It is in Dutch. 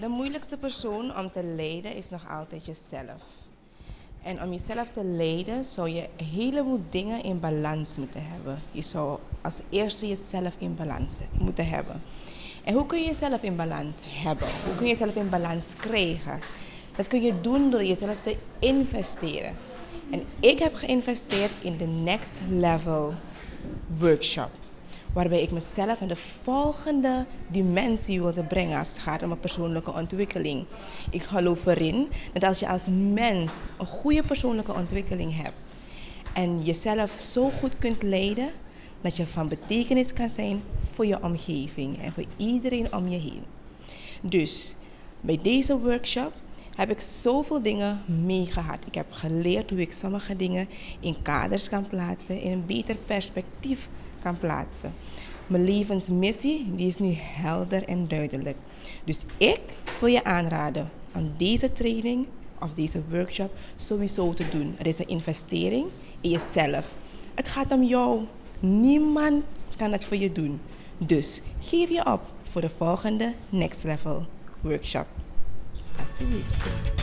De moeilijkste persoon om te leiden is nog altijd jezelf. En om jezelf te leiden zou je een heleboel dingen in balans moeten hebben. Je zou als eerste jezelf in balans moeten hebben. En hoe kun je jezelf in balans hebben? Hoe kun je jezelf in balans krijgen? Dat kun je doen door jezelf te investeren. En ik heb geïnvesteerd in de Next Level Workshop. Waarbij ik mezelf in de volgende dimensie wilde brengen als het gaat om mijn persoonlijke ontwikkeling. Ik geloof erin dat als je als mens een goede persoonlijke ontwikkeling hebt en jezelf zo goed kunt leiden, dat je van betekenis kan zijn voor je omgeving en voor iedereen om je heen. Dus bij deze workshop heb ik zoveel dingen meegehad. Ik heb geleerd hoe ik sommige dingen in kaders kan plaatsen, in een beter perspectief kan plaatsen. Mijn levensmissie die is nu helder en duidelijk. Dus ik wil je aanraden om deze training of deze workshop sowieso te doen. Het is een investering in jezelf. Het gaat om jou. Niemand kan het voor je doen. Dus geef je op voor de volgende Next Level Workshop. Alsjeblieft.